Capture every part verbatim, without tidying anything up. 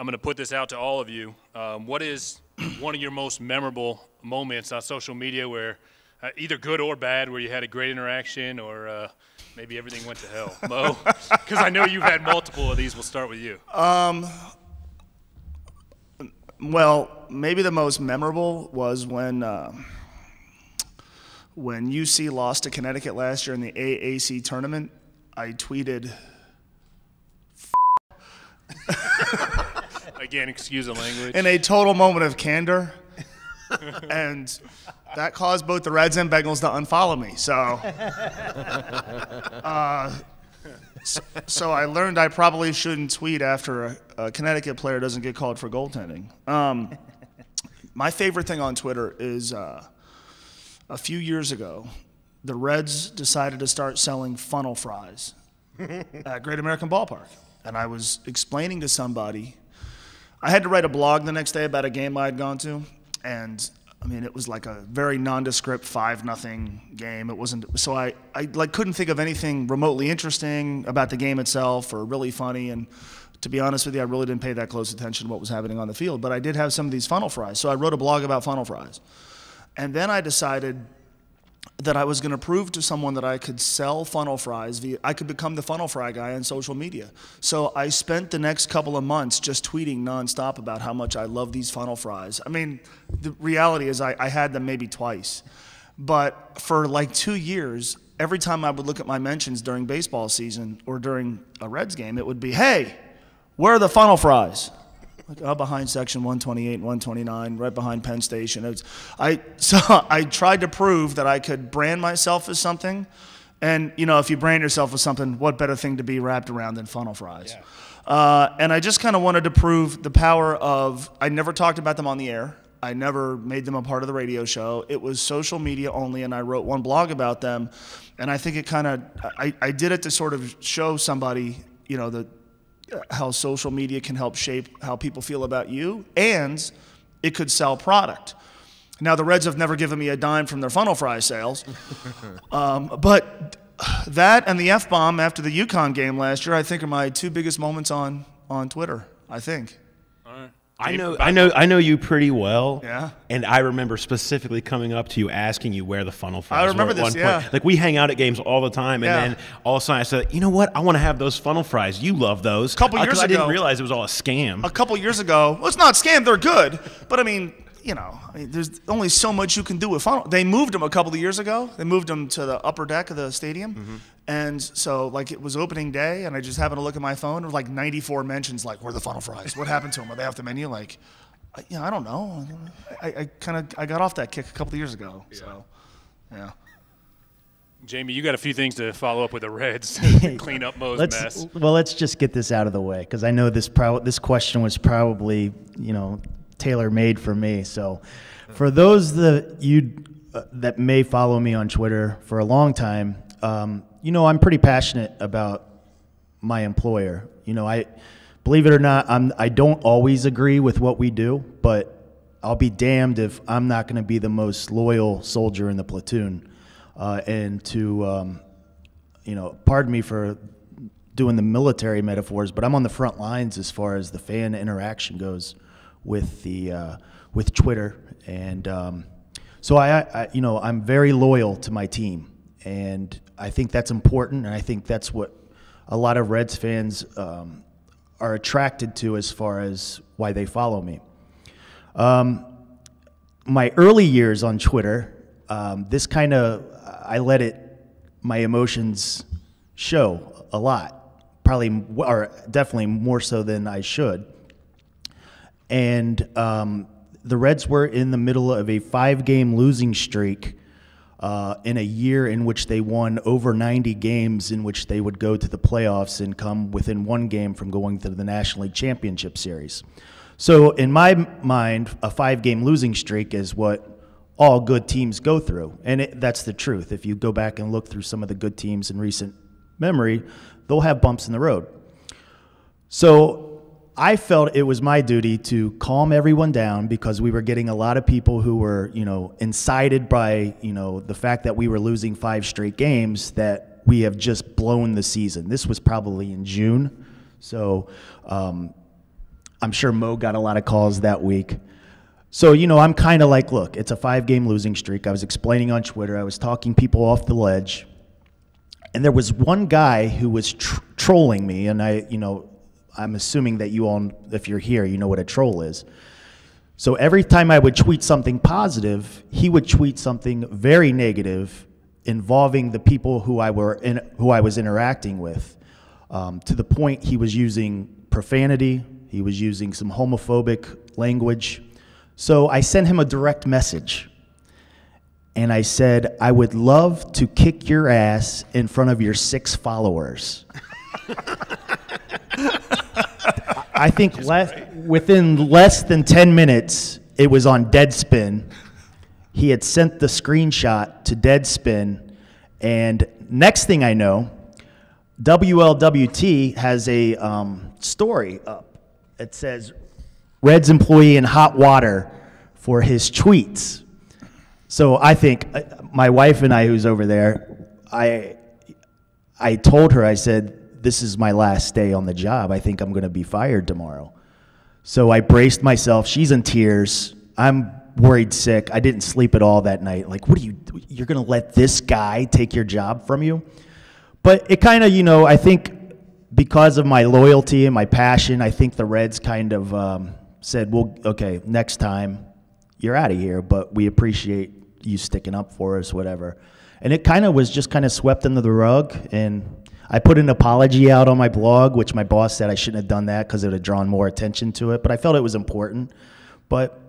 I'm going to put this out to all of you. Um, what is one of your most memorable moments on social media where uh, either good or bad, where you had a great interaction or uh, maybe everything went to hell? Mo, because I know you've had multiple of these. We'll start with you. Um, well, maybe the most memorable was when uh, when U C lost to Connecticut last year in the A A C tournament. I tweeted, again, excuse the language. In a total moment of candor. And that caused both the Reds and Bengals to unfollow me. So, uh, so, so I learned I probably shouldn't tweet after a, a Connecticut player doesn't get called for goaltending. Um, my favorite thing on Twitter is uh, a few years ago, the Reds decided to start selling funnel fries at Great American Ballpark. And I was explaining to somebody, I had to write a blog the next day about a game I had gone to, and I mean it was like a very nondescript five nothing game. It wasn't so I, I like couldn't think of anything remotely interesting about the game itself or really funny, and to be honest with you, I really didn't pay that close attention to what was happening on the field, but I did have some of these funnel fries. So I wrote a blog about funnel fries. And then I decided that I was going to prove to someone that I could sell funnel fries. Via, I could become the funnel fry guy on social media. So I spent the next couple of months just tweeting nonstop about how much I love these funnel fries. I mean, the reality is I, I had them maybe twice. But for like two years, every time I would look at my mentions during baseball season or during a Reds game, it would be, hey, where are the funnel fries? Like, oh, behind section one twenty-eight and one twenty-nine, right behind Penn Station. It's, I, so I tried to prove that I could brand myself as something. And, you know, if you brand yourself as something, what better thing to be wrapped around than funnel fries? Yeah. Uh, and I just kind of wanted to prove the power of, I never talked about them on the air. I never made them a part of the radio show. It was social media only, and I wrote one blog about them. And I think it kind of, I, I did it to sort of show somebody, you know, the, how social media can help shape how people feel about you, and it could sell product. Now, the Reds have never given me a dime from their funnel fry sales, um, but that and the F-bomb after the UConn game last year, I think, are my two biggest moments on, on Twitter, I think. All right. I know, I know, I know you pretty well. Yeah. And I remember specifically coming up to you, asking you where the funnel fries were. I remember this. Yeah. Like, we hang out at games all the time, and yeah. then all of a sudden I said, you know what? I want to have those funnel fries. You love those. A couple years ago, I didn't realize it was all a scam. A couple years ago, well, it's not scam. They're good, but I mean, you know, I mean, there's only so much you can do with funnel. They moved them a couple of years ago. They moved them to the upper deck of the stadium, mm-hmm. and so like it was opening day, and I just happened to look at my phone. There were like ninety-four mentions, like, where are the funnel fries? What happened to them? Are they off the menu? Like, I, you know, I don't know. I, I kind of I got off that kick a couple of years ago. Yeah. So, yeah. Jamie, you got a few things to follow up with the Reds and clean up Mo's let's, mess. Well, let's just get this out of the way, because I know this pro this question was probably, you know, tailor-made for me. So for those that you uh, that may follow me on Twitter for a long time, um, you know, I'm pretty passionate about my employer. You know, I believe it or not, I'm, I don't always agree with what we do, but I'll be damned if I'm not going to be the most loyal soldier in the platoon. Uh, and to, um, you know, pardon me for doing the military metaphors, but I'm on the front lines as far as the fan interaction goes with the uh, with Twitter, and um, so I, I, you know, I'm very loyal to my team, and I think that's important, and I think that's what a lot of Reds fans um, are attracted to as far as why they follow me. Um, my early years on Twitter, um, this kind of I let it my emotions show a lot, probably or definitely more so than I should. And um, the Reds were in the middle of a five game losing streak uh, in a year in which they won over ninety games, in which they would go to the playoffs and come within one game from going to the National League Championship Series. So in my mind, a five game losing streak is what all good teams go through, and it, that's the truth. If you go back and look through some of the good teams in recent memory, they'll have bumps in the road. So I felt it was my duty to calm everyone down, because we were getting a lot of people who were, you know, incited by, you know, the fact that we were losing five straight games, that we have just blown the season. This was probably in June. So um, I'm sure Mo got a lot of calls that week. So, you know, I'm kind of like, look, it's a five-game losing streak. I was explaining on Twitter. I was talking people off the ledge. And there was one guy who was tr trolling me, and I, you know, I'm assuming that you all, if you're here, you know what a troll is. So every time I would tweet something positive, he would tweet something very negative involving the people who I, were in, who I was interacting with, um, to the point he was using profanity, he was using some homophobic language. So I sent him a direct message. And I said, I would love to kick your ass in front of your six followers. I think le within less than ten minutes, it was on Deadspin. He had sent the screenshot to Deadspin. And next thing I know, W L W T has a um, story up. It says, Reds employee in hot water for his tweets. So I think my wife and I, who's over there, I, I told her, I said, this is my last day on the job. I think I'm going to be fired tomorrow. So I braced myself. She's in tears. I'm worried sick. I didn't sleep at all that night. Like, what are you, you're going to let this guy take your job from you? But it kind of, you know, I think because of my loyalty and my passion, I think the Reds kind of um, said, well, okay, next time you're out of here, but we appreciate you sticking up for us, whatever. And it kind of was just kind of swept under the rug, and I put an apology out on my blog, which my boss said I shouldn't have done that because it would have drawn more attention to it, but I felt it was important. But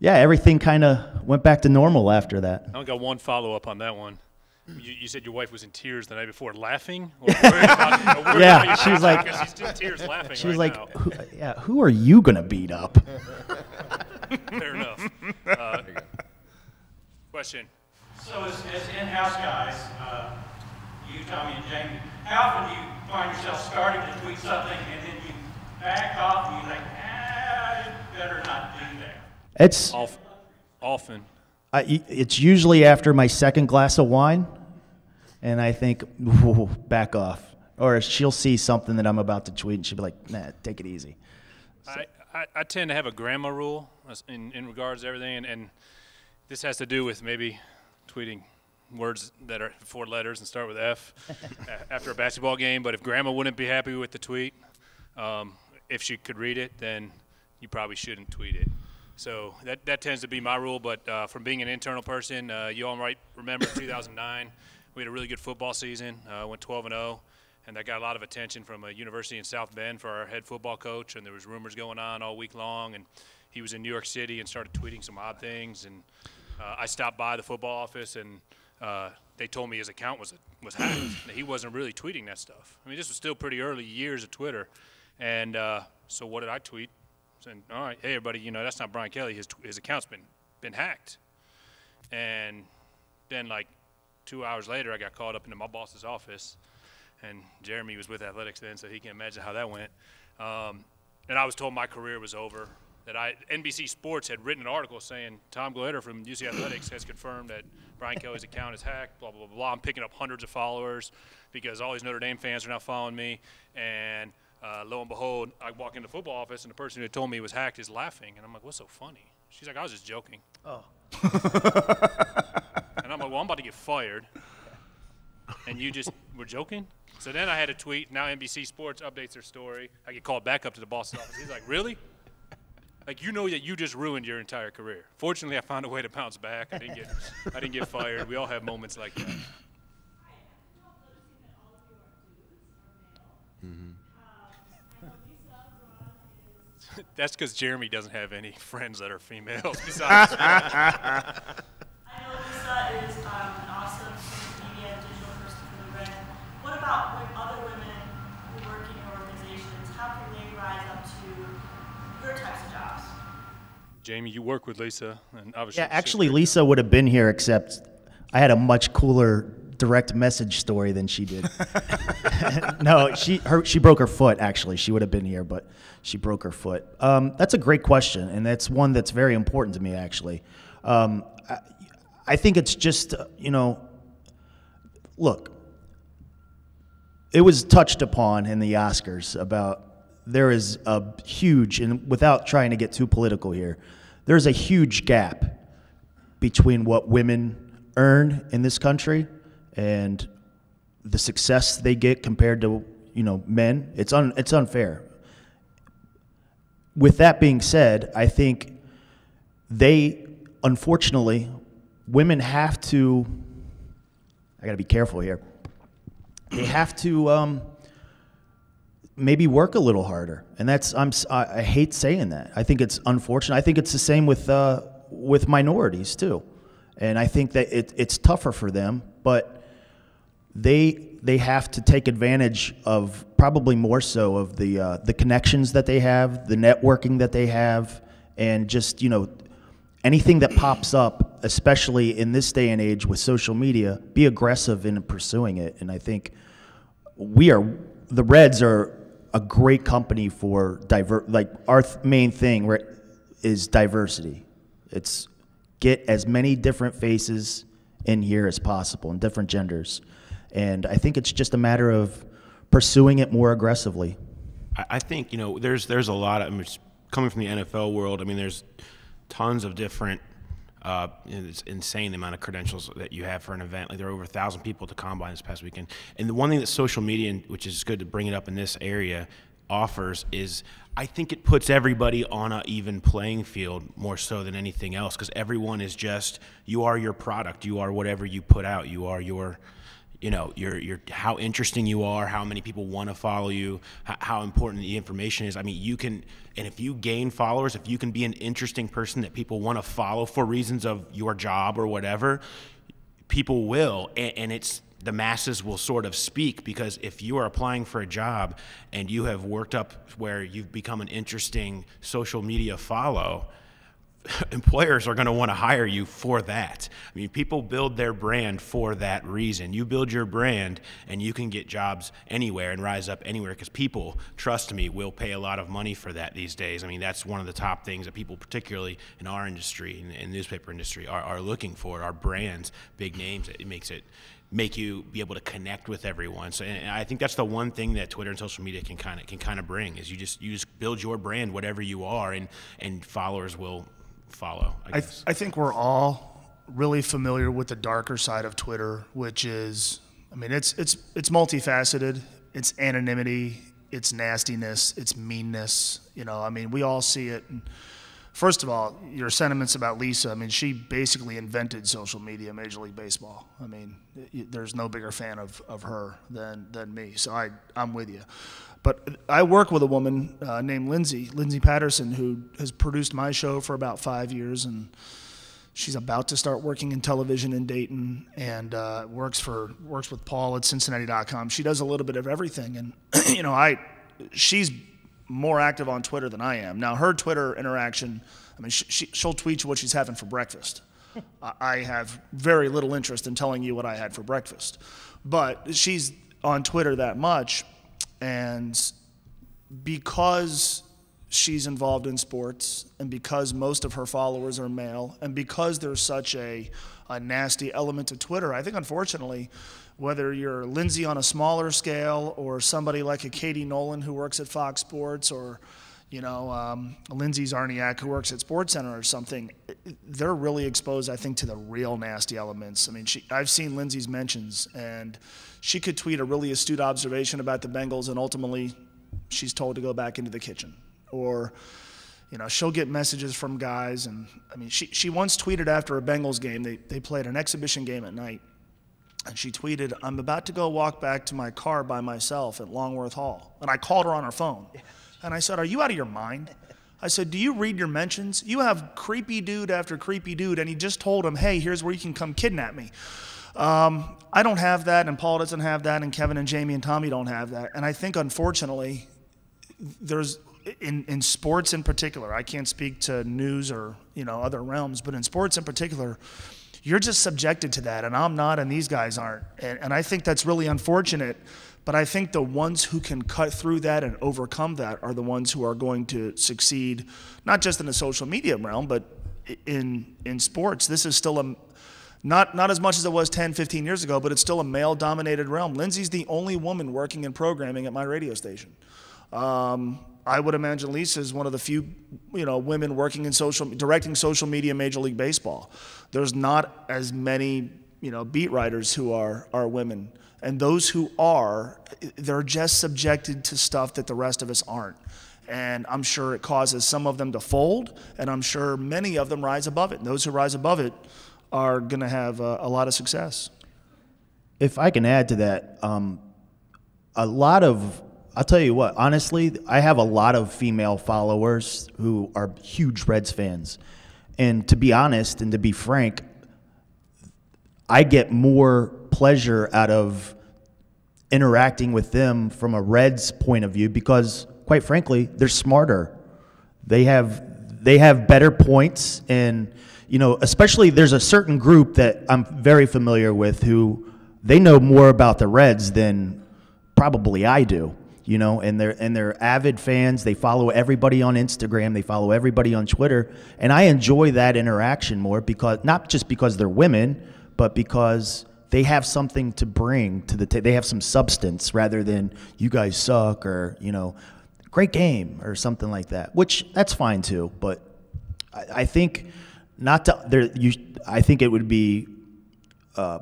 yeah, everything kind of went back to normal after that. I got one follow-up on that one. You, you said your wife was in tears the night before, laughing? Or about, or yeah, she was like, she's still tears laughing she was right like, who, yeah, who are you going to beat up? Fair enough. Uh, question. So as, as in-house guys, uh, you, Tommy, and Jamie, how often do you find yourself starting to tweet something and then you back off and you think, ah, you better not do that? It's Off, often. I, it's usually after my second glass of wine, and I think, whoa, back off. Or she'll see something that I'm about to tweet, and she'll be like, nah, take it easy. So. I, I, I tend to have a grandma rule in, in regards to everything, and, and this has to do with maybe tweeting words that are four letters and start with F after a basketball game. But if grandma wouldn't be happy with the tweet, um, if she could read it, then you probably shouldn't tweet it. So that, that tends to be my rule, but uh, from being an internal person, uh, you all might remember two thousand nine, we had a really good football season, uh, went twelve and oh, and that got a lot of attention from a university in South Bend for our head football coach, and there was rumors going on all week long, and he was in New York City and started tweeting some odd things, and uh, I stopped by the football office, and uh, they told me his account was, was hacked, and he wasn't really tweeting that stuff. I mean, this was still pretty early years of Twitter, and uh, so what did I tweet? And all right, hey everybody, you know that's not Brian Kelly. His his account's been been hacked. And then like two hours later, I got called up into my boss's office, and Jeremy was with athletics then, so he can imagine how that went. Um, and I was told my career was over. That I N B C Sports had written an article saying Tom Gelehrter from U C Athletics has confirmed that Brian Kelly's account is hacked. Blah blah blah blah. I'm picking up hundreds of followers because all these Notre Dame fans are now following me and. Uh, lo and behold, I walk into the football office, and the person who told me it was hacked is laughing. And I'm like, what's so funny? She's like, I was just joking. Oh. And I'm like, well, I'm about to get fired. And you just were joking? So then I had a tweet. Now N B C Sports updates their story. I get called back up to the boss's office. He's like, really? Like, you know that you just ruined your entire career. Fortunately, I found a way to bounce back. I didn't get, I didn't get fired. We all have moments like that. Mm-hmm. That's because Jeremy doesn't have any friends that are females besides I know Lisa is um, an awesome media and digital person for the Reds. What about with other women who work in your organizations? How can they rise up to your types of jobs? Jamie, you work with Lisa. And obviously yeah, actually Lisa would have been here except I had a much cooler direct message story than she did. No, she her, she broke her foot, actually. She would have been here, but she broke her foot. Um, that's a great question, and that's one that's very important to me, actually. Um, I, I think it's just, you know, look, it was touched upon in the Oscars about there is a huge, and without trying to get too political here, there's a huge gap between what women earn in this country and the success they get compared to, you know, men. It's un, it's unfair. With that being said, I think they, unfortunately, women have to, I gotta be careful here, they have to um, maybe work a little harder. And that's, I'm, I, I hate saying that. I think it's unfortunate. I think it's the same with, uh, with minorities too. And I think that it, it's tougher for them, but they they have to take advantage of, probably more so, of the uh, the connections that they have, the networking that they have, and just, you know, anything that pops up, especially in this day and age with social media, be aggressive in pursuing it. And I think we are, the Reds are a great company for diver. Like, our th main thing is diversity. It's get as many different faces in here as possible, and different genders. And I think it's just a matter of pursuing it more aggressively. I think, you know, there's there's a lot of, I mean, coming from the N F L world, I mean, there's tons of different, uh, it's insane the amount of credentials that you have for an event. Like, there were over one thousand people at the Combine this past weekend. And the one thing that social media, which is good to bring it up in this area, offers is, I think it puts everybody on an even playing field more so than anything else, because everyone is just, you are your product. You are whatever you put out. You are your... You know, your your how interesting you are, how many people want to follow you, how, how important the information is. I mean, you can, and if you gain followers, if you can be an interesting person that people want to follow for reasons of your job or whatever, people will, and, and it's the masses will sort of speak, because if you are applying for a job and you have worked up where you've become an interesting social media follow, employers are going to want to hire you for that. I mean, people build their brand for that reason. You build your brand and you can get jobs anywhere and rise up anywhere, because people, trust me, will pay a lot of money for that these days. I mean, that's one of the top things that people, particularly in our industry, in the newspaper industry, are, are looking for, are brands, big names. It makes it make you be able to connect with everyone. So, and I think that's the one thing that Twitter and social media can kind of can kind of bring, is you just you just build your brand, whatever you are, and and followers will follow. I, guess. I, th I think we're all really familiar with the darker side of Twitter, which is, I mean, it's it's it's multifaceted. It's anonymity, it's nastiness, it's meanness. You know, I mean, we all see it. First of all, your sentiments about Lisa. I mean, she basically invented social media, Major League Baseball. I mean, there's no bigger fan of of her than than me. So I I'm with you. But I work with a woman uh, named Lindsay, Lindsay Patterson, who has produced my show for about five years, and she's about to start working in television in Dayton, and uh, works for works with Paul at Cincinnati dot com. She does a little bit of everything, and you know, I she's more active on Twitter than I am. Now, her Twitter interaction, I mean, she, she, she'll tweet you what she's having for breakfast. I have very little interest in telling you what I had for breakfast, but she's on Twitter that much. And because she's involved in sports, and because most of her followers are male, and because there's such a, a nasty element to Twitter, I think, unfortunately, whether you're Lindsay on a smaller scale, or somebody like a Katie Nolan who works at Fox Sports, or, you know, um, Lindsay Zarniak who works at SportsCenter or something, they're really exposed, I think, to the real nasty elements. I mean, she, I've seen Lindsay's mentions, and she could tweet a really astute observation about the Bengals, and ultimately she's told to go back into the kitchen. Or, you know, she'll get messages from guys, and, I mean, she, she once tweeted after a Bengals game, they, they played an exhibition game at night, and she tweeted, "I'm about to go walk back to my car by myself at Longworth Hall." And I called her on her phone. And I said, "Are you out of your mind?" I said, "Do you read your mentions? You have creepy dude after creepy dude, and he just told him, hey, here's where you can come kidnap me." Um, I don't have that, and Paul doesn't have that, and Kevin and Jamie and Tommy don't have that. And I think, unfortunately, there's in, in sports in particular, I can't speak to news or, you know, other realms, but in sports in particular, you're just subjected to that, and I'm not, and these guys aren't. And, and I think that's really unfortunate. But I think the ones who can cut through that and overcome that are the ones who are going to succeed, not just in the social media realm, but in in sports. This is still a, not, not as much as it was ten, fifteen years ago, but it's still a male-dominated realm. Lindsay's the only woman working in programming at my radio station. Um, I would imagine Lisa is one of the few, you know, women working in social, directing social media in Major League Baseball. There's not as many, you know, beat writers who are are women, and those who are, they're just subjected to stuff that the rest of us aren't. And I'm sure it causes some of them to fold, and I'm sure many of them rise above it. And those who rise above it are going to have a, a lot of success. If I can add to that, um, a lot of, I'll tell you what, honestly, I have a lot of female followers who are huge Reds fans. And to be honest and to be frank, I get more pleasure out of interacting with them from a Reds point of view because, quite frankly, they're smarter. They have, they have better points. And, you know, especially there's a certain group that I'm very familiar with who they know more about the Reds than probably I do. You know, and they're, and they're avid fans. They follow everybody on Instagram. They follow everybody on Twitter. And I enjoy that interaction more because, not just because they're women, but because they have something to bring to the table. They have some substance rather than you guys suck or, you know, great game or something like that, which that's fine too. But I, I think not to, there, you, I think it would be uh,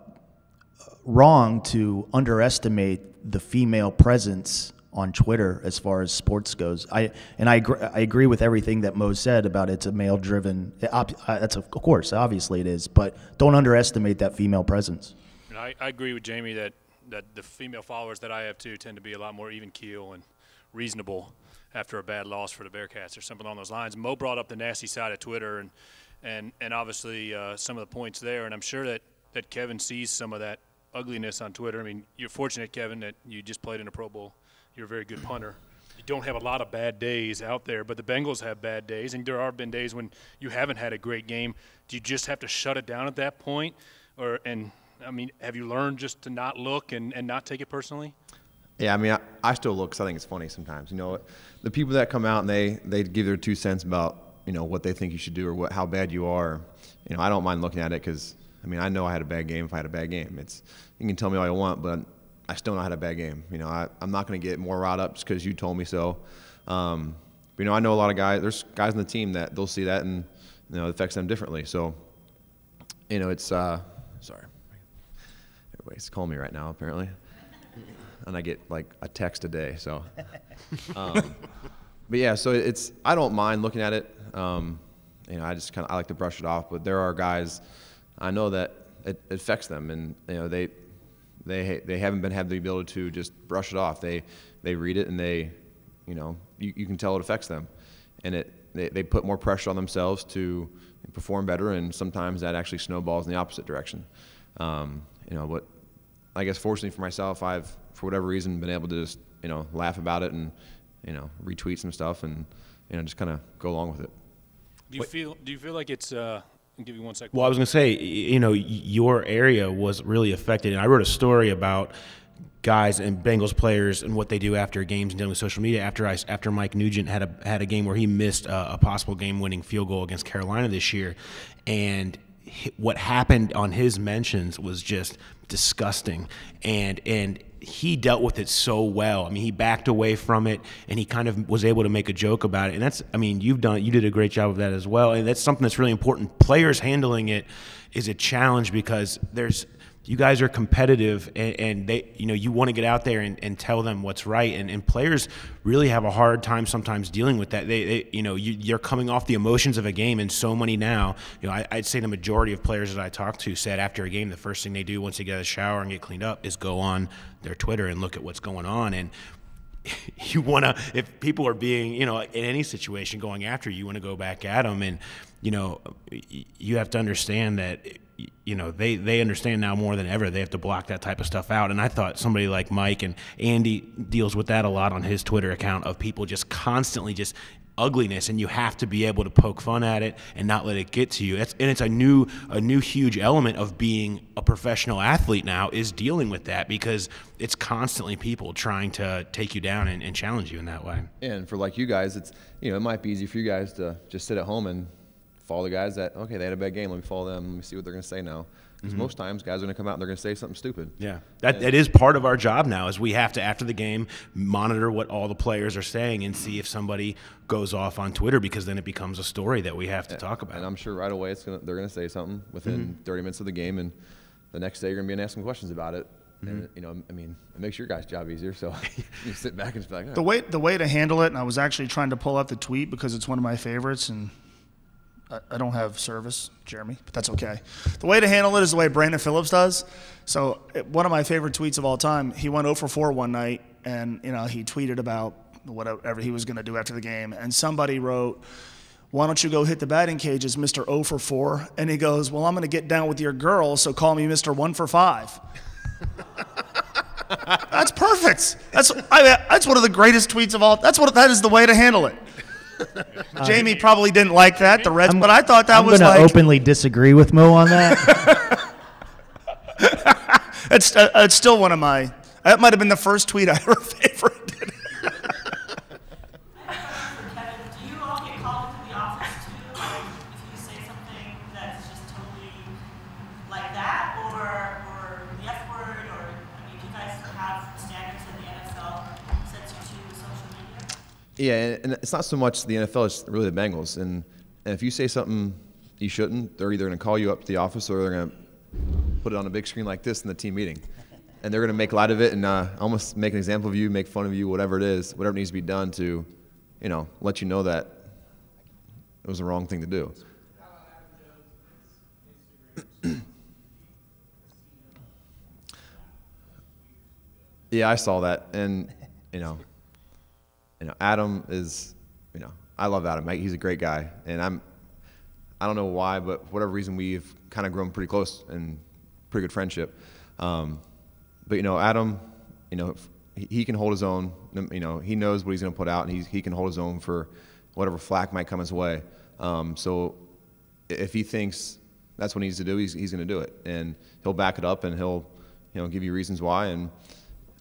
wrong to underestimate the female presence on Twitter as far as sports goes. I and I agree, I agree with everything that Mo said about it's a male driven, that's of course, obviously it is, but don't underestimate that female presence. And I, I agree with Jamie that, that the female followers that I have too tend to be a lot more even keel and reasonable after a bad loss for the Bearcats or something along those lines. Mo brought up the nasty side of Twitter and, and, and obviously uh, some of the points there, and I'm sure that, that Kevin sees some of that ugliness on Twitter. I mean, you're fortunate, Kevin, that you just played in a Pro Bowl. You're a very good punter. You don't have a lot of bad days out there, but the Bengals have bad days, and there have been days when you haven't had a great game. Do you just have to shut it down at that point? Or, and, I mean, have you learned just to not look and, and not take it personally? Yeah, I mean, I, I still look because I think it's funny sometimes. You know, the people that come out and they, they give their two cents about, you know, what they think you should do or what, how bad you are, you know, I don't mind looking at it because, I mean, I know I had a bad game if I had a bad game. It's, you can tell me all you want, but I still know I had a bad game. You know, I, I'm not going to get more riled up just because you told me so. Um, but, you know, I know a lot of guys. There's guys on the team that they'll see that and, you know, it affects them differently. So, you know, it's uh, – sorry. Everybody's calling me right now apparently. And I get, like, a text a day. So, um, but, yeah, so it's – I don't mind looking at it. Um, you know, I just kind of – I like to brush it off. But there are guys – I know that it affects them, and you know they, they they haven't been have the ability to just brush it off. They they read it and they, you know, you, you can tell it affects them, and it they, they put more pressure on themselves to perform better, and sometimes that actually snowballs in the opposite direction. Um, you know, but I guess fortunately for myself, I've for whatever reason been able to just you know laugh about it and you know retweet some stuff and you know just kind of go along with it. Do you Wait. feel do you feel like it's uh Give you one second. Well, I was going to say, you know, your area was really affected, and I wrote a story about guys and Bengals players and what they do after games and dealing with social media. After I, after Mike Nugent had a had a game where he missed a, a possible game-winning field goal against Carolina this year, and what happened on his mentions was just disgusting, and and. He dealt with it so well. I mean, he backed away from it, and he kind of was able to make a joke about it. And that's, I mean, you've done, you did a great job of that as well. And that's something that's really important. Players handling it is a challenge because there's, you guys are competitive, and, and they, you know, you want to get out there and, and tell them what's right. And, and players really have a hard time sometimes dealing with that. They, they you know, you, you're coming off the emotions of a game, and so many now, you know, I, I'd say the majority of players that I talk to said after a game, the first thing they do once they get out of the shower and get cleaned up is go on their Twitter and look at what's going on. And you want to, if people are being, you know, in any situation going after you, you want to go back at them. And, you know, you have to understand that, you know, they, they understand now more than ever. They have to block that type of stuff out. And I thought somebody like Mike and Andy deals with that a lot on his Twitter account of people just constantly just ugliness, and you have to be able to poke fun at it and not let it get to you. It's, and it's a new, a new huge element of being a professional athlete now is dealing with that because it's constantly people trying to take you down and, and challenge you in that way. And for like you guys, it's, you know, it might be easy for you guys to just sit at home and follow the guys that, okay, they had a bad game. Let me follow them. Let me see what they're going to say now. Because mm-hmm. most times guys are going to come out and they're going to say something stupid. Yeah. That, that is part of our job now, is we have to, after the game, monitor what all the players are saying and see if somebody goes off on Twitter, because then it becomes a story that we have to talk about. And I'm sure right away it's gonna, they're going to say something within mm-hmm. thirty minutes of the game, and the next day you're going to be asking questions about it. And, you know, I mean, it makes your guys' job easier. So you sit back and just like, oh. the way the way to handle it. And I was actually trying to pull up the tweet because it's one of my favorites, and I, I don't have service, Jeremy, but that's okay. The way to handle it is the way Brandon Phillips does. So it, one of my favorite tweets of all time. He went oh for four one night, and you know he tweeted about whatever he was going to do after the game, and somebody wrote, "Why don't you go hit the batting cages, Mister oh for four?" And he goes, "Well, I'm going to get down with your girl, so call me Mister one for five." That's perfect. That's I mean, that's one of the greatest tweets of all. That's what that is the way to handle it. Uh, Jamie probably didn't like that, the Reds, I'm, but I thought that I'm was like. I'm going to openly disagree with Mo on that. it's uh, it's still one of my. That might have been the first tweet I ever favorited. Do you all get called to the office too, like if you say something that's just totally like that, or? Yeah, and it's not so much the N F L, it's really the Bengals. And, and if you say something you shouldn't, they're either going to call you up to the office or they're going to put it on a big screen like this in the team meeting. And they're going to make light of it and uh, almost make an example of you, make fun of you, whatever it is, whatever needs to be done to, you know, let you know that it was the wrong thing to do. Yeah, I saw that. And, you know. You know, Adam is, you know, I love Adam. He's a great guy, and I'm, I don't know why, but for whatever reason, we've kind of grown pretty close and pretty good friendship. Um, but you know, Adam, you know, he, he can hold his own. You know, he knows what he's going to put out, and he he can hold his own for whatever flack might come his way. Um, so if he thinks that's what he needs to do, he's he's going to do it, and he'll back it up, and he'll, you know, give you reasons why, and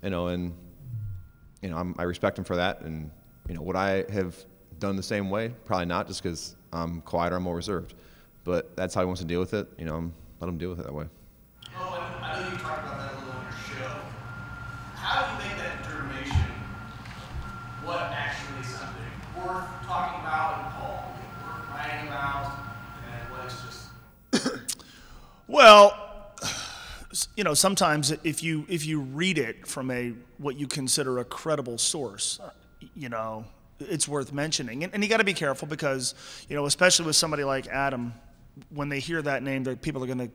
you know, and. You know, I'm, I respect him for that, and you know, would I have done the same way? Probably not, just because I'm quieter, I'm more reserved. But that's how he wants to deal with it. You know, let him deal with it that way. Oh, and I know you talked about that a little on your show. How do you make that determination? What actually is something worth talking about and Paul, worth writing about, and what is just? Well. You know, sometimes if you if you read it from a what you consider a credible source, you know, it's worth mentioning. And, and you got to be careful because, you know, especially with somebody like Adam, when they hear that name, people are going to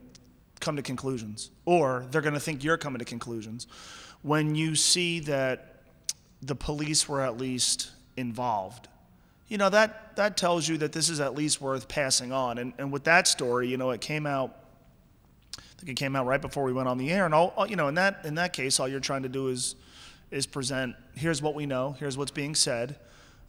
come to conclusions, or they're going to think you're coming to conclusions. When you see that the police were at least involved, you know, that that tells you that this is at least worth passing on. And and with that story, you know, it came out. I think it came out right before we went on the air, and all you know. In that in that case, all you're trying to do is is present. Here's what we know. Here's what's being said.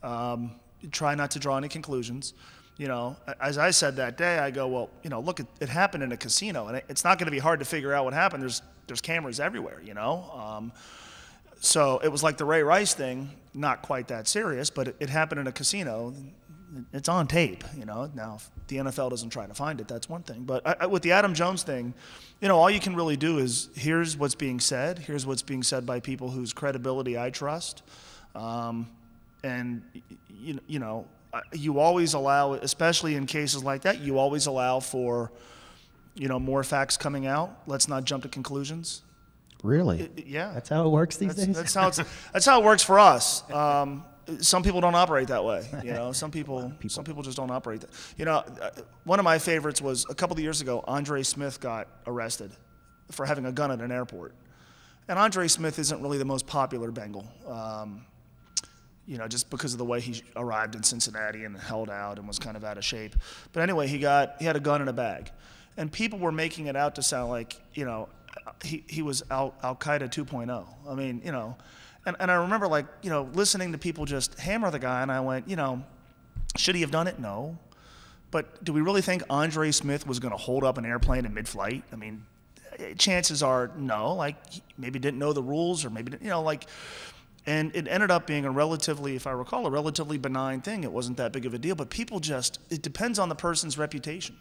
Um, try not to draw any conclusions. You know, as I said that day, I go, well, you know, look, it, it happened in a casino, and it, it's not going to be hard to figure out what happened. There's there's cameras everywhere, you know. Um, so it was like the Ray Rice thing, not quite that serious, but it, it happened in a casino. It's on tape, you know. Now, if the N F L doesn't try to find it, that's one thing. But I, I, with the Adam Jones thing, you know, all you can really do is here's what's being said. Here's what's being said by people whose credibility I trust. Um, and, you, you know, you always allow, especially in cases like that, you always allow for, you know, more facts coming out. Let's not jump to conclusions. Really? It, yeah. That's how it works these that's, days? That's how, it's, that's how it works for us. Um, Some people don't operate that way, you know. Some people, people, some people just don't operate that. You know, one of my favorites was a couple of years ago. Andre Smith got arrested for having a gun at an airport, and Andre Smith isn't really the most popular Bengal, um, you know, just because of the way he arrived in Cincinnati and held out and was kind of out of shape. But anyway, he got he had a gun in a bag, and people were making it out to sound like, you know, he he was Al Qaeda two point oh. I mean, you know. And, and I remember, like, you know, listening to people just hammer the guy, and I went, you know, should he have done it? No. But do we really think Andre Smith was going to hold up an airplane in mid-flight? I mean, chances are no. Like, he maybe didn't know the rules, or maybe, you know, like, And it ended up being a relatively, if I recall, a relatively benign thing. It wasn't that big of a deal, but people just, it depends on the person's reputation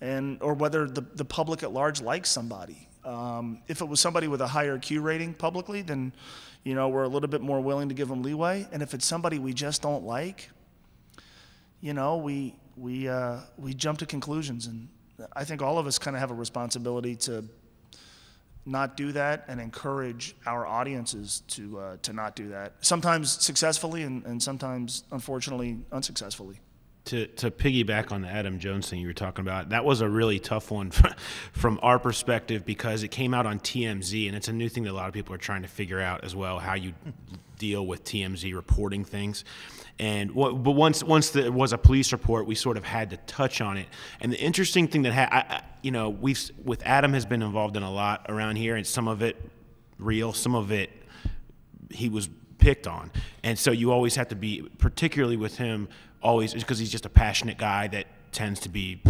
and or whether the, the public at large likes somebody. Um, if it was somebody with a higher Q rating publicly, then, you know, we're a little bit more willing to give them leeway. And if it's somebody we just don't like, you know, we, we, uh, we jump to conclusions. And I think all of us kind of have a responsibility to not do that and encourage our audiences to uh, to not do that, sometimes successfully and, and sometimes, unfortunately, unsuccessfully. To, to piggyback on the Adam Jones thing you were talking about, that was a really tough one from our perspective because it came out on T M Z, and it's a new thing that a lot of people are trying to figure out as well, how you deal with T M Z reporting things. And what, but once once there was a police report, we sort of had to touch on it. And the interesting thing that ha I, I, you know, we've with Adam has been involved in a lot around here, and some of it real, some of it he was picked on. And so you always have to be, particularly with him, always because he's just a passionate guy that tends to be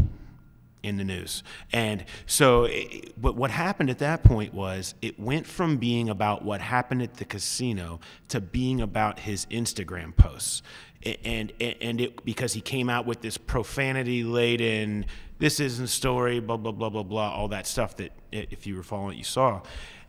in the news. And so it, but what happened at that point was it went from being about what happened at the casino to being about his Instagram posts. And, and, and it, because he came out with this profanity-laden, this isn't a story, blah, blah, blah, blah, blah, all that stuff that, if you were following it, you saw.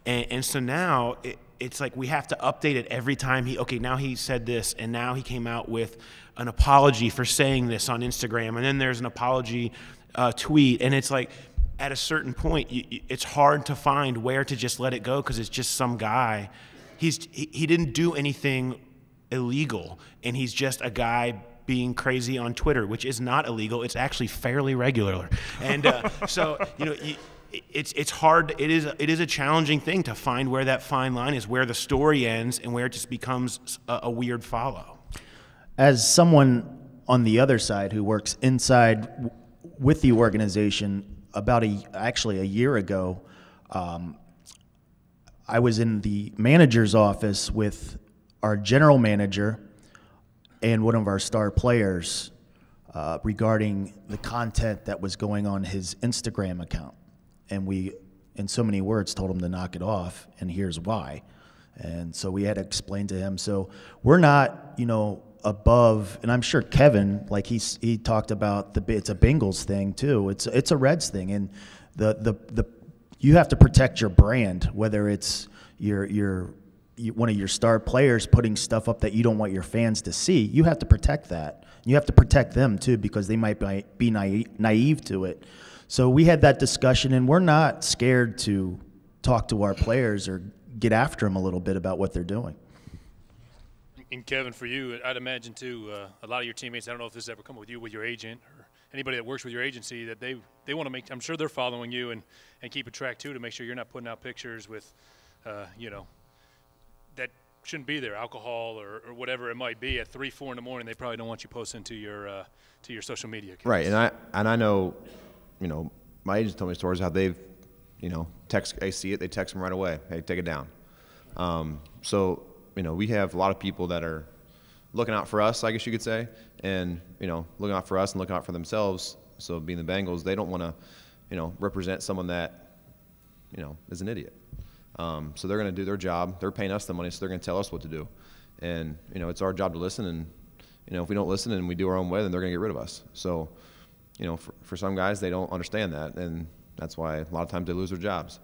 And, and so now it, it's like we have to update it every time he, okay, now he said this, and now he came out with an apology for saying this on Instagram, and then there's an apology Uh, tweet, and it's like at a certain point you, you, it's hard to find where to just let it go because it's just some guy. He's he, he didn't do anything illegal, and he's just a guy being crazy on Twitter, which is not illegal. It's actually fairly regular. And uh, so you know you, it's it's hard. It is it is a challenging thing to find where that fine line is, where the story ends and where it just becomes a, a weird follow. As someone on the other side who works inside with the organization, about a actually a year ago, um, I was in the manager's office with our general manager and one of our star players uh, regarding the content that was going on his Instagram account, and we, in so many words, told him to knock it off, and here's why. And so we had to explain to him. So we're not, you know, above, and I'm sure Kevin, like he's he talked about the it's a Bengals thing too. It's it's a Reds thing, and the the the you have to protect your brand, whether it's your your one of your star players putting stuff up that you don't want your fans to see. You have to protect that. You have to protect them too because they might be naive naive to it. So we had that discussion, and we're not scared to talk to our players or get after them a little bit about what they're doing. And Kevin, for you, I'd imagine too, uh, a lot of your teammates, I don't know if this has ever come with you with your agent or anybody that works with your agency, that they, they want to make, I'm sure they're following you and, and keep a track too to make sure you're not putting out pictures with, uh, you know, that shouldn't be there, alcohol or, or whatever it might be at three, four in the morning. They probably don't want you posting to your, uh, to your social media accounts. Right, and I, and I know, you know, my agents told me stories how they've, you know, text, they see it, they text them right away, hey, take it down. Um, so, you know, we have a lot of people that are looking out for us, I guess you could say, and, you know, looking out for us and looking out for themselves. So being the Bengals, they don't want to, you know, represent someone that, you know, is an idiot. Um, so they're going to do their job. They're paying us the money, so they're going to tell us what to do. And, you know, it's our job to listen. And, you know, if we don't listen and we do our own way, then they're going to get rid of us. So, you know, for, for some guys, they don't understand that. And that's why a lot of times they lose their jobs.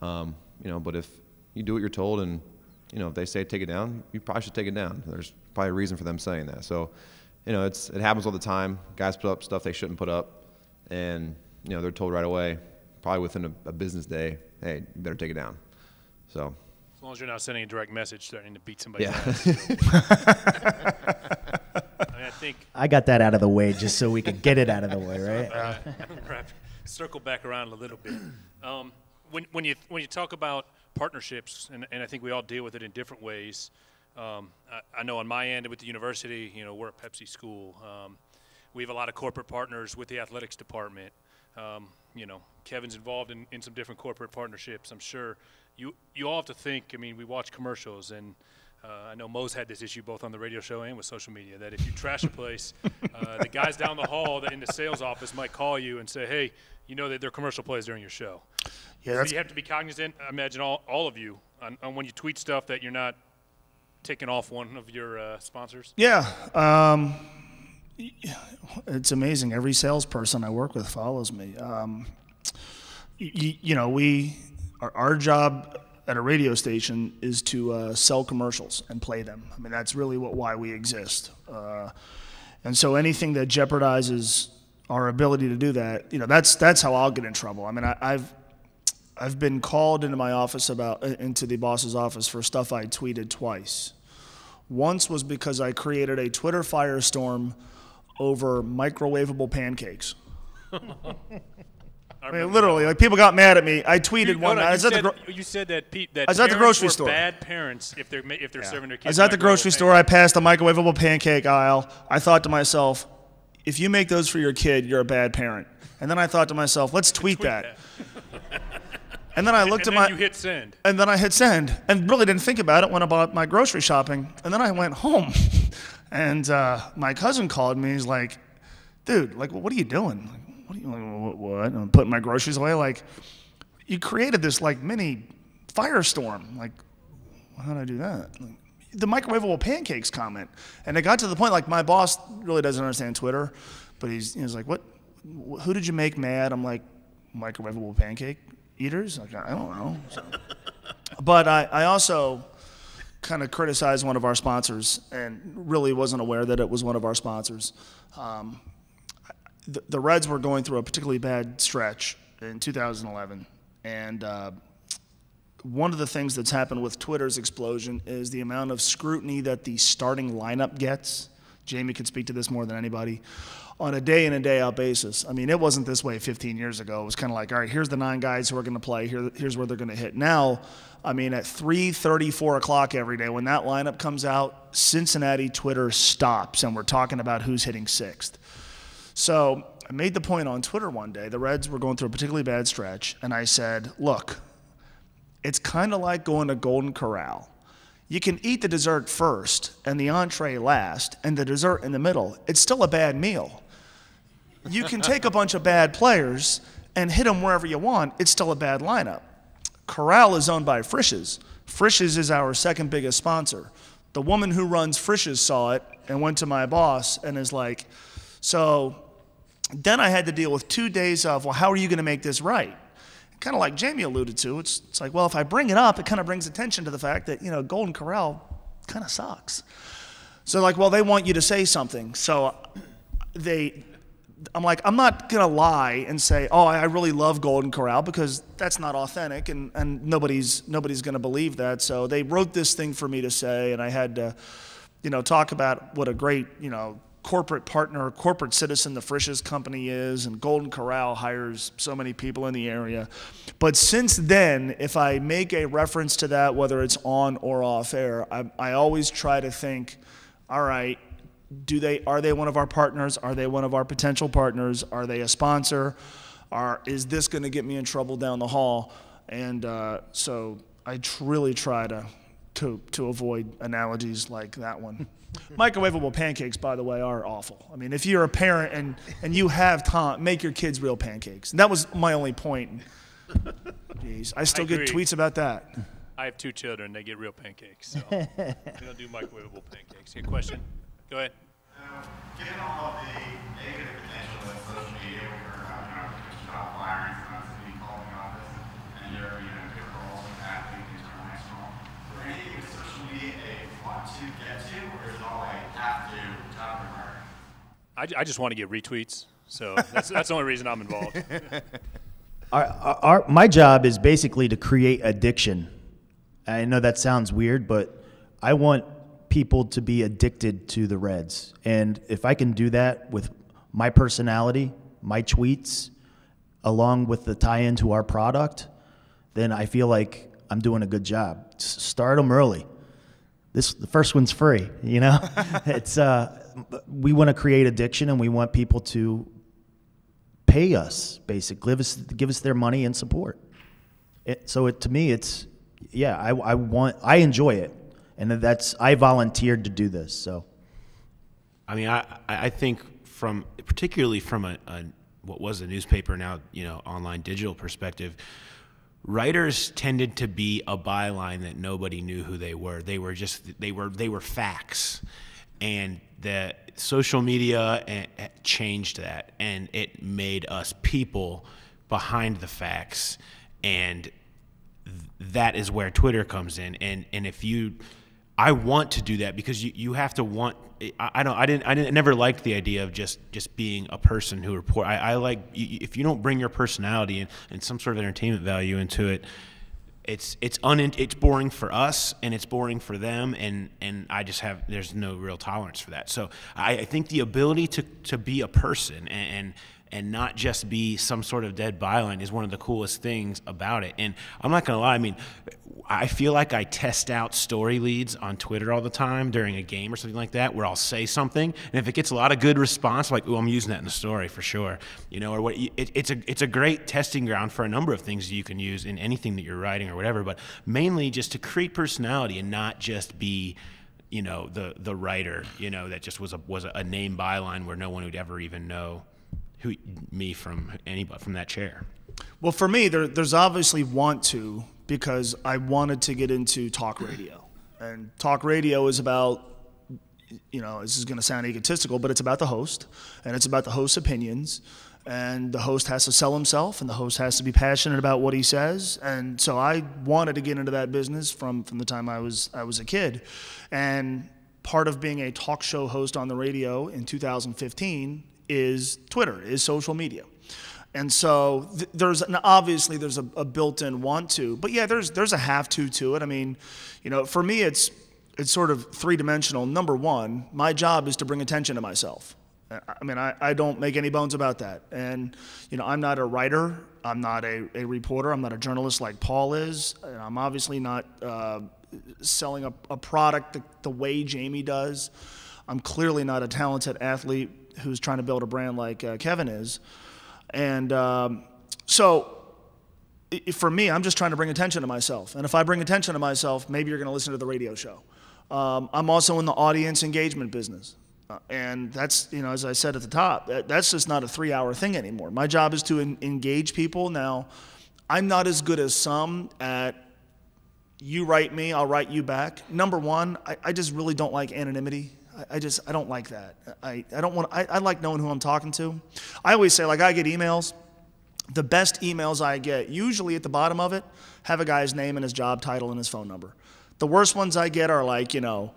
Um, you know, but if you do what you're told and, you know, if they say take it down, you probably should take it down. There's probably a reason for them saying that. So, you know, it's it happens all the time. Guys put up stuff they shouldn't put up, and, you know, they're told right away, probably within a, a business day, hey, you better take it down. So, as long as you're not sending a direct message threatening to beat somebody. Yeah. Ass. I mean, I think I got that out of the way just so we could get it out of the way, right? Uh, circle back around a little bit. Um, when when you when you talk about partnerships, and, and I think we all deal with it in different ways. Um, I, I know on my end with the university, you know, we're a Pepsi school. Um, we have a lot of corporate partners with the athletics department. Um, you know, Kevin's involved in, in some different corporate partnerships, I'm sure. You, you all have to think, I mean, we watch commercials, and uh, I know Mo's had this issue both on the radio show and with social media, that if you trash a place, uh, the guys down the hall in the sales office might call you and say, hey, you know that they're commercial plays during your show. Yeah, so you have to be cognizant, I imagine all, all of you, on, on when you tweet stuff that you're not taking off one of your uh, sponsors? Yeah. Um, it's amazing. Every salesperson I work with follows me. Um, you, you know, we our, our job at a radio station is to uh, sell commercials and play them. I mean, that's really what why we exist. Uh, and so anything that jeopardizes our ability to do that, you know, that's that's how I'll get in trouble. I mean, I, I've I've been called into my office about into the boss's office for stuff I tweeted twice. Once was because I created a Twitter firestorm over microwavable pancakes. I, I mean, literally, that. Like people got mad at me. I tweeted you, one. No, no, I was said, at the you said that Pete. That I was at the grocery store. Bad parents if they're if they're yeah. serving their kids. I was at the grocery store. I passed the microwavable pancake aisle. I thought to myself, if you make those for your kid, you're a bad parent. And then I thought to myself, let's tweet, tweet that. that. And then I looked and at then my. You hit send. And then I hit send, and really didn't think about it when I bought my grocery shopping. And then I went home, and uh, my cousin called me. He's like, "Dude, like, what are you doing? Like, what are you like, what, what?" And I'm putting my groceries away. Like, you created this like mini firestorm. Like, how did I do that? Like, the microwavable pancakes comment, and it got to the point like my boss really doesn't understand Twitter, but he's he's like, "What? Who did you make mad?" I'm like, "Microwavable pancake eaters? Like, I don't know." So. But I, I also kind of criticized one of our sponsors and really wasn't aware that it was one of our sponsors. Um, the, the Reds were going through a particularly bad stretch in two thousand eleven. And uh, one of the things that's happened with Twitter's explosion is the amount of scrutiny that the starting lineup gets. Jamie could speak to this more than anybody. On a day in and day out basis. I mean, it wasn't this way fifteen years ago. It was kind of like, all right, here's the nine guys who are going to play. Here, here's where they're going to hit. Now, I mean, at three thirty, four o'clock every day, when that lineup comes out, Cincinnati Twitter stops, and we're talking about who's hitting sixth. So I made the point on Twitter one day. The Reds were going through a particularly bad stretch, and I said, look, it's kind of like going to Golden Corral. You can eat the dessert first and the entree last and the dessert in the middle. It's still a bad meal. You can take a bunch of bad players and hit them wherever you want. It's still a bad lineup. Corral is owned by Frisch's. Frisch's is our second biggest sponsor. The woman who runs Frisch's saw it and went to my boss and is like, so then I had to deal with two days of, well, how are you going to make this right? Kind of like Jamie alluded to, it's, it's like, well, if I bring it up, it kind of brings attention to the fact that, you know, Golden Corral kind of sucks. So like, well, they want you to say something. So they... I'm like, I'm not going to lie and say, oh, I really love Golden Corral, because that's not authentic, and, and nobody's, nobody's going to believe that. So they wrote this thing for me to say, and I had to, you know, talk about what a great, you know, corporate partner, corporate citizen the Frisch's company is, and Golden Corral hires so many people in the area. But since then, if I make a reference to that, whether it's on or off air, I, I always try to think, all right, Do they are they one of our partners? Are they one of our potential partners? Are they a sponsor? Are is this going to get me in trouble down the hall? And uh, so I tr really try to to to avoid analogies like that one. Microwavable pancakes, by the way, are awful. I mean, if you're a parent and and you have time, make your kids real pancakes. And that was my only point. Jeez, I still I get tweets about that. I have two children; they get real pancakes. So they don't do microwavable pancakes. Your question? Go ahead. So, given all of the negative potential that social media where um, you know, you stop firing from the city calling office, and you're, you know, your role as an athlete is international, is there anything with social media a want to get to, or is it all a have to top regard? I, I just want to get retweets, so that's, that's the only reason I'm involved. our, our, my job is basically to create addiction. I know that sounds weird, but I want people to be addicted to the Reds. And if I can do that with my personality, my tweets, along with the tie-in to our product, then I feel like I'm doing a good job. Just start them early. This, the first one's free, you know? It's, uh, we want to create addiction, and we want people to pay us, basically, give us, give us their money and support. It, so it, to me, it's, yeah, I, I want, I enjoy it. And that's, I volunteered to do this, so. I mean, I, I think from, particularly from a, a, what was a newspaper, now, you know, online digital perspective, writers tended to be a byline that nobody knew who they were. They were just, they were, they were facts. And the social media changed that, and it made us people behind the facts. And that is where Twitter comes in. And, and if you, I want to do that, because you, you have to want, I, I don't, I didn't, I didn't, I never liked the idea of just, just being a person who report. I, I like, if you don't bring your personality and, and some sort of entertainment value into it, it's, it's un, it's boring for us and it's boring for them. And, and I just have, there's no real tolerance for that. So I, I think the ability to, to be a person and, and and not just be some sort of dead byline is one of the coolest things about it. And I'm not gonna lie, I mean, I feel like I test out story leads on Twitter all the time during a game or something like that, where I'll say something, and if it gets a lot of good response, like, oh, I'm using that in the story for sure, you know, or what. It, it's a it's a great testing ground for a number of things you can use in anything that you're writing or whatever, but mainly just to create personality and not just be, you know, the the writer, you know, that just was a was a name byline where no one would ever even know Who, me from anybody from that chair. Well, for me, there, there's obviously want to, because I wanted to get into talk radio, and talk radio is about, you know, this is going to sound egotistical, but it's about the host, and it's about the host's opinions, and the host has to sell himself, and the host has to be passionate about what he says. And so I wanted to get into that business from from the time I was I was a kid, and part of being a talk show host on the radio in two thousand fifteen. Is Twitter, is social media. And so th there's an, obviously there's a, a built-in want to, but yeah, there's there's a have to to it. I mean, you know, for me it's it's sort of three-dimensional. Number one, my job is to bring attention to myself. I mean, I, I don't make any bones about that. And, you know, I'm not a writer, I'm not a, a reporter, I'm not a journalist like Paul is, and I'm obviously not uh, selling a, a product the, the way Jamie does. I'm clearly not a talented athlete who's trying to build a brand like uh, Kevin is. And um, so it, for me, I'm just trying to bring attention to myself. And if I bring attention to myself, maybe you're going to listen to the radio show. Um, I'm also in the audience engagement business. Uh, and that's, you know, as I said at the top, that, that's just not a three-hour thing anymore. My job is to en engage people. Now, I'm not as good as some at you write me, I'll write you back. Number one, I, I just really don't like anonymity. I just, I don't like that. I, I don't want, I, I like knowing who I'm talking to. I always say, like, I get emails. The best emails I get, usually at the bottom of it, have a guy's name and his job title and his phone number. The worst ones I get are like, you know,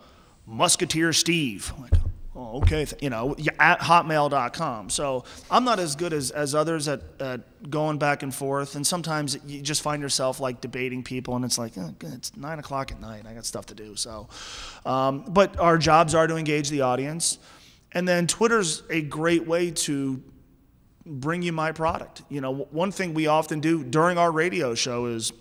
Musketeer Steve. I'm like, oh, okay, you know, at hotmail dot com. So I'm not as good as, as others at, at going back and forth. And sometimes you just find yourself like debating people, and it's like, oh, good, it's nine o'clock at night, I got stuff to do. So, um, but our jobs are to engage the audience. And then Twitter's a great way to bring you my product. You know, one thing we often do during our radio show is,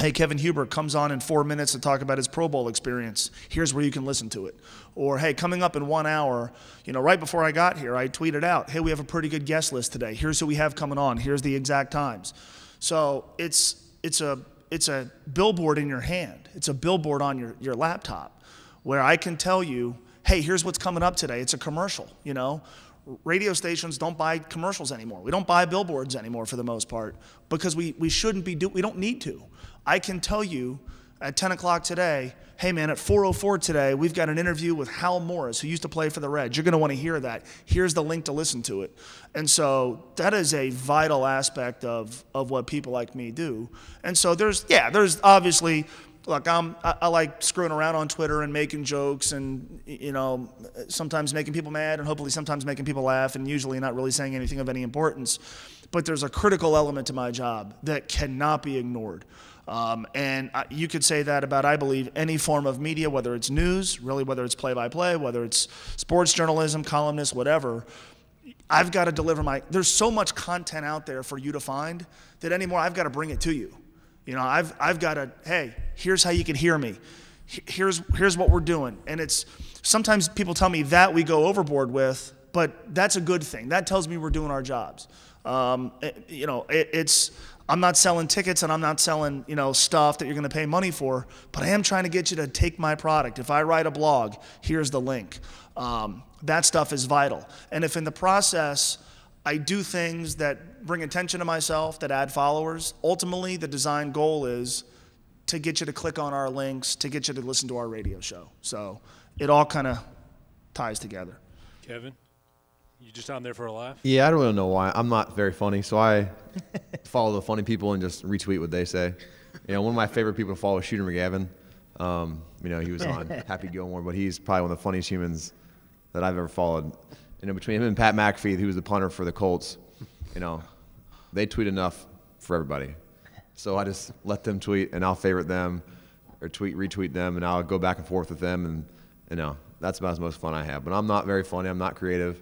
hey, Kevin Huber comes on in four minutes to talk about his Pro Bowl experience. Here's where you can listen to it. Or, hey, coming up in one hour, you know, right before I got here, I tweeted out, hey, we have a pretty good guest list today. Here's who we have coming on. Here's the exact times. So it's, it's, a, it's a billboard in your hand. It's a billboard on your, your laptop where I can tell you, hey, here's what's coming up today. It's a commercial, you know. Radio stations don't buy commercials anymore. We don't buy billboards anymore for the most part, because we, we shouldn't be do, we don't need to. I can tell you at ten o'clock today, hey man, at four oh four today, we've got an interview with Hal Morris, who used to play for the Reds. You're gonna wanna hear that. Here's the link to listen to it. And so that is a vital aspect of, of what people like me do. And so there's, yeah, there's obviously, look, I'm, I, I like screwing around on Twitter and making jokes and, you know, sometimes making people mad and hopefully sometimes making people laugh and usually not really saying anything of any importance. But there's a critical element to my job that cannot be ignored. Um, and I, you could say that about, I believe, any form of media, whether it's news, really, whether it's play-by-play, whether it's sports journalism, columnists, whatever. I've got to deliver my – there's so much content out there for you to find that anymore I've got to bring it to you. You know, I've, I've got to, hey, here's how you can hear me. Here's, here's what we're doing. And it's, sometimes people tell me that we go overboard with, but that's a good thing. That tells me we're doing our jobs. Um, it, you know, it, it's, I'm not selling tickets and I'm not selling, you know, stuff that you're going to pay money for, but I am trying to get you to take my product. If I write a blog, here's the link. Um, that stuff is vital. And if in the process I do things that bring attention to myself, that add followers. Ultimately, the design goal is to get you to click on our links, to get you to listen to our radio show. So it all kind of ties together. Kevin, you just on there for a laugh? Yeah, I don't really know why. I'm not very funny, so I follow the funny people and just retweet what they say. You know, one of my favorite people to follow is Shooter McGavin. Um, you know, he was on Happy Gilmore, but he's probably one of the funniest humans that I've ever followed. You know, between him and Pat McAfee, who was the punter for the Colts, you know, they tweet enough for everybody. So I just let them tweet, and I'll favorite them or tweet, retweet them, and I'll go back and forth with them, and, you know, that's about as much fun I have. But I'm not very funny. I'm not creative.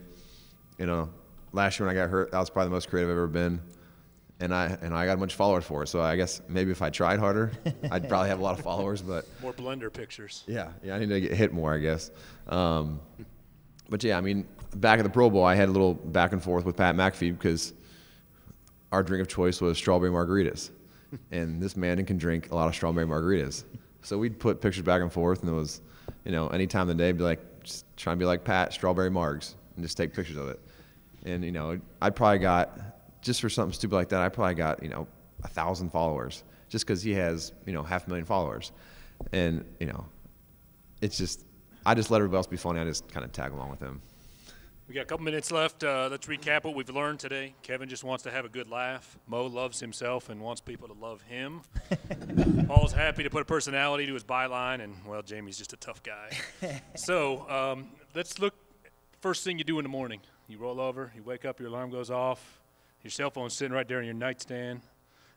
You know, last year when I got hurt, that was probably the most creative I've ever been. And I, and I got a bunch of followers for it, so I guess maybe if I tried harder, I'd probably have a lot of followers. But more blender pictures. Yeah, yeah, I need to get hit more, I guess. Um, but, yeah, I mean, back at the Pro Bowl, I had a little back and forth with Pat McAfee because our drink of choice was strawberry margaritas. And this man can drink a lot of strawberry margaritas. So we'd put pictures back and forth, and it was, you know, any time of the day, be like, just try and be like Pat, strawberry margs, and just take pictures of it. And, you know, I probably got – just for something stupid like that, I probably got, you know, a thousand followers just because he has, you know, half a million followers. And, you know, it's just, I just let everybody else be funny. I just kind of tag along with him. We got a couple minutes left. Uh, let's recap what we've learned today. Kevin just wants to have a good laugh. Mo loves himself and wants people to love him. Paul's happy to put a personality to his byline, and, well, Jamie's just a tough guy. So um, let's look, first thing you do in the morning. You roll over, you wake up, your alarm goes off. Your cell phone's sitting right there in your nightstand.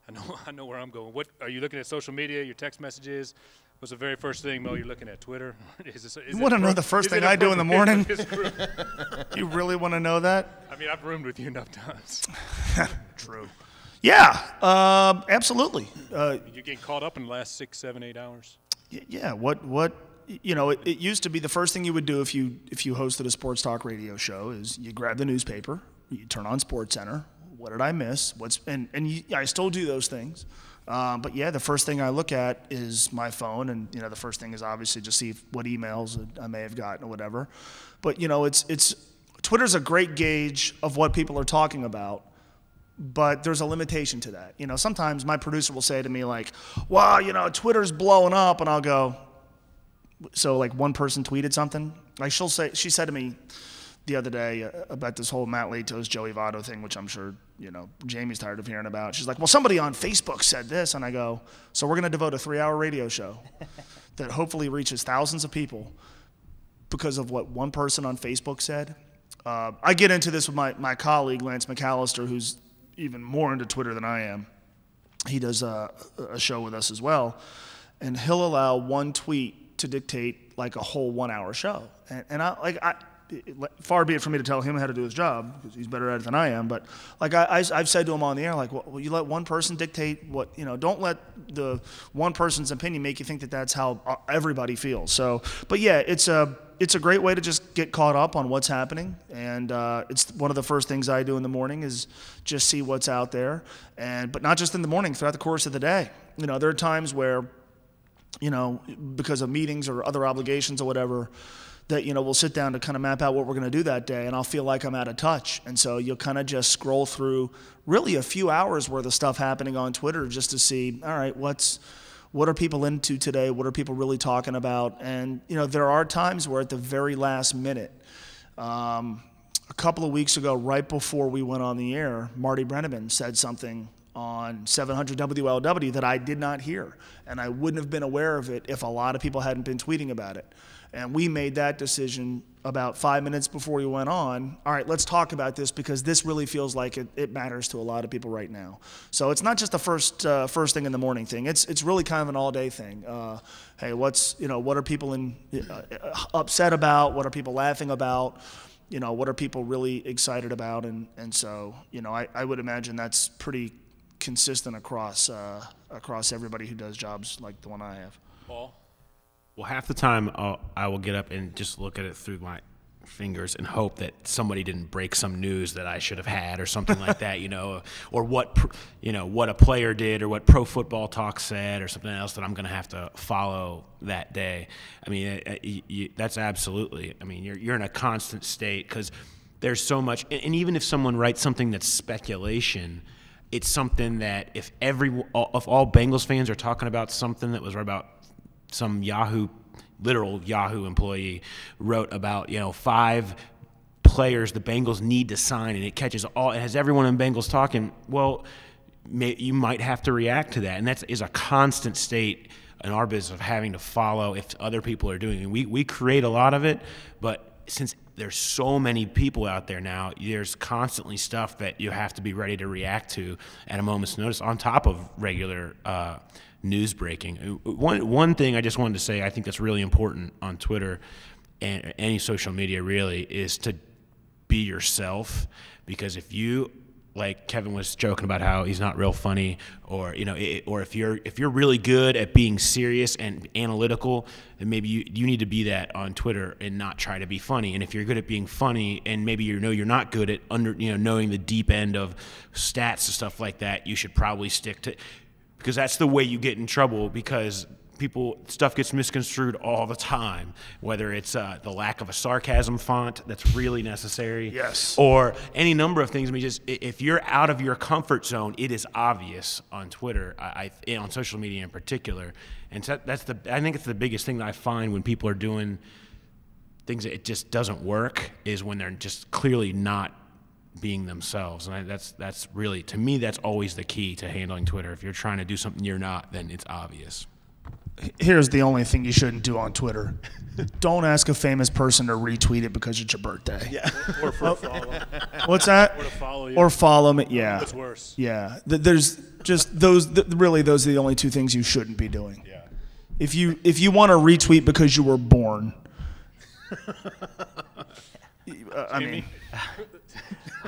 I know, I know where I'm going. What are you looking at? Social media, your text messages. What's the very first thing, Mo? You're looking at Twitter. Is this, is you want to know the first thing I do in the morning? You really want to know that? I mean, I've roomed with you enough times. True. Yeah, uh, absolutely. Uh, you getting caught up in the last six, seven, eight hours? Yeah. What? What? You know, it, it used to be the first thing you would do if you if you hosted a sports talk radio show is you grab the newspaper, you turn on SportsCenter. What did I miss? What's and and you, I still do those things, um, but yeah, the first thing I look at is my phone, and you know the first thing is obviously just see what emails I may have gotten or whatever. But you know, it's it's Twitter's a great gauge of what people are talking about, but there's a limitation to that. You know, sometimes my producer will say to me like, "Wow, you know, Twitter's blowing up," and I'll go, "So like one person tweeted something." Like she'll say, she said to me the other day uh, about this whole Matt Latos, Joey Votto thing, which I'm sure, you know, Jamie's tired of hearing about. She's like, well, somebody on Facebook said this. And I go, so we're going to devote a three-hour radio show that hopefully reaches thousands of people because of what one person on Facebook said. Uh, I get into this with my, my colleague, Lance McAllister, who's even more into Twitter than I am. He does a, a show with us as well. And he'll allow one tweet to dictate, like, a whole one-hour show. And, and I, like, I... far be it from me to tell him how to do his job because he's better at it than I am. But like I, I, I've said to him on the air, like, well, you let one person dictate what, you know, don't let the one person's opinion make you think that that's how everybody feels. So, but yeah, it's a, it's a great way to just get caught up on what's happening. And uh, it's one of the first things I do in the morning is just see what's out there. And, but not just in the morning, throughout the course of the day. You know, there are times where, you know, because of meetings or other obligations or whatever, that, you know, we'll sit down to kind of map out what we're going to do that day, and I'll feel like I'm out of touch. And so you'll kind of just scroll through really a few hours worth of stuff happening on Twitter just to see, all right, what's, what are people into today? What are people really talking about? And, you know, there are times where at the very last minute, um, a couple of weeks ago, right before we went on the air, Marty Brenneman said something on seven hundred W L W that I did not hear, and I wouldn't have been aware of it if a lot of people hadn't been tweeting about it. And we made that decision about five minutes before we went on. All right, let's talk about this because this really feels like it, it matters to a lot of people right now. So it's not just the first uh, first thing in the morning thing. It's it's really kind of an all day thing. Uh, hey, what's you know what are people in, uh, upset about? What are people laughing about? You know, what are people really excited about? And and so you know I, I would imagine that's pretty consistent across uh, across everybody who does jobs like the one I have. Paul. Well, half the time I'll, I will get up and just look at it through my fingers and hope that somebody didn't break some news that I should have had or something like that, you know, or what, you know, what a player did or what Pro Football Talk said or something else that I'm going to have to follow that day. I mean, it, it, you, that's absolutely. I mean, you're you're in a constant state because there's so much, and even if someone writes something that's speculation, it's something that if every if all Bengals fans are talking about something that was about some Yahoo, literal Yahoo employee wrote about, you know, five players the Bengals need to sign, and it catches all, it has everyone in Bengals talking, well, may, you might have to react to that. And that is a constant state in our business of having to follow if other people are doing it. We, we create a lot of it, but since there's so many people out there now, there's constantly stuff that you have to be ready to react to at a moment's notice on top of regular uh, news breaking. One, one thing I just wanted to say I think that's really important on Twitter and any social media really is to be yourself, because if you, like Kevin was joking about how he's not real funny, or you know, it, or if you're if you're really good at being serious and analytical, then maybe you you need to be that on Twitter and not try to be funny. And if you're good at being funny, and maybe you know you're not good at under you know knowing the deep end of stats and stuff like that, you should probably stick to, because that's the way you get in trouble, because people, stuff gets misconstrued all the time, whether it's uh, the lack of a sarcasm font that's really necessary, yes, or any number of things. I mean, just if you're out of your comfort zone, it is obvious on Twitter, I, I, on social media in particular, and so that's the, I think it's the biggest thing that I find when people are doing things that it just doesn't work, is when they're just clearly not being themselves. And I, that's that's really, to me, that's always the key to handling Twitter. If you're trying to do something you're not, then it's obvious. Here's the only thing you shouldn't do on Twitter. Don't ask a famous person to retweet it because it's your birthday. Yeah. Or for a follow. What's that? Or to follow you. Or follow me, yeah. It's worse. Yeah. There's just those, really those are the only two things you shouldn't be doing. Yeah. If you, if you want to retweet because you were born. uh, I mean,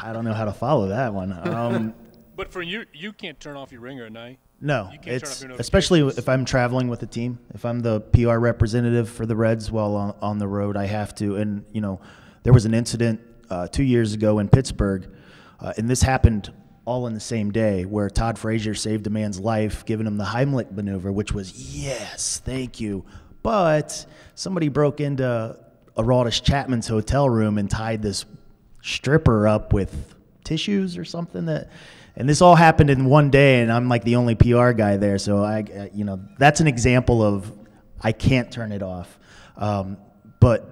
I don't know how to follow that one. Um, but for you, you can't turn off your ringer at night. No, it's, especially if I'm traveling with a team. If I'm the P R representative for the Reds while on, on the road, I have to. And, you know, there was an incident uh, two years ago in Pittsburgh, uh, and this happened all in the same day, where Todd Frazier saved a man's life, giving him the Heimlich maneuver, which was, yes, thank you. But somebody broke into Aroldis Chapman's hotel room and tied this stripper up with tissues or something that... And this all happened in one day, and I'm like the only P R guy there. So I, you know, that's an example of I can't turn it off. Um, but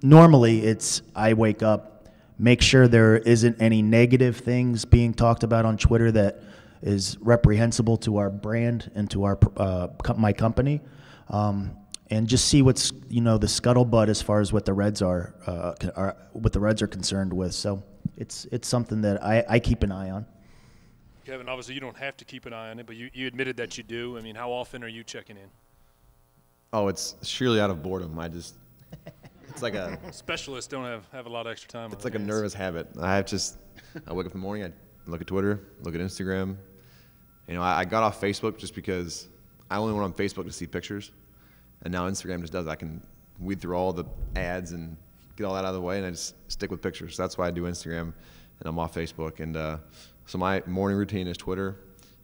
normally it's I wake up, make sure there isn't any negative things being talked about on Twitter that is reprehensible to our brand and to our uh, my company, um, and just see what's you know the scuttlebutt as far as what the Reds are, uh, are what the Reds are concerned with. So it's it's something that I, I keep an eye on. Kevin, obviously you don't have to keep an eye on it, but you, you admitted that you do. I mean, how often are you checking in? Oh, it's surely out of boredom. I just – it's like a – Specialists don't have, have a lot of extra time. It's like a nervous habit. I just – I wake up in the morning, I look at Twitter, look at Instagram. You know, I, I got off Facebook just because I only went on Facebook to see pictures, and now Instagram just does it. I can weed through all the ads and get all that out of the way, and I just stick with pictures. That's why I do Instagram, and I'm off Facebook. And uh, – so my morning routine is Twitter,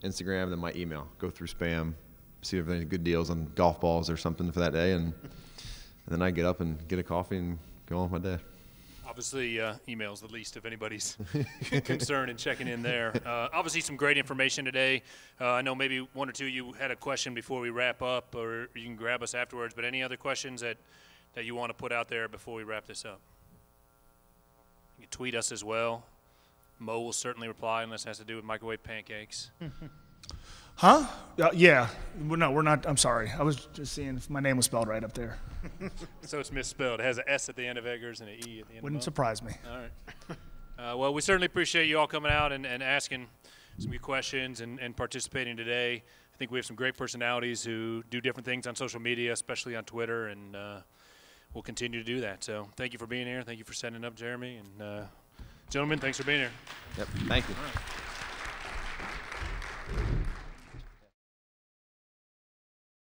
Instagram, and then my email. Go through spam, see if there's any good deals on golf balls or something for that day, and, and then I get up and get a coffee and go on with my day. Obviously, uh, email's the least of anybody's concern in checking in there. Uh, obviously, some great information today. Uh, I know maybe one or two of you had a question before we wrap up, or you can grab us afterwards, but any other questions that, that you want to put out there before we wrap this up? You can tweet us as well. Mo will certainly reply unless it has to do with microwave pancakes. Huh? Uh, yeah. No, we're not. I'm sorry. I was just seeing if my name was spelled right up there. So it's misspelled. It has an S at the end of Eggers and an E at the end. Wouldn't of surprise me. All right. Uh, well, we certainly appreciate you all coming out and, and asking some good questions and, and participating today. I think we have some great personalities who do different things on social media, especially on Twitter, and uh, we'll continue to do that. So thank you for being here. Thank you for setting up, Jeremy. And. Uh, Gentlemen, thanks for being here. Yep, thank you.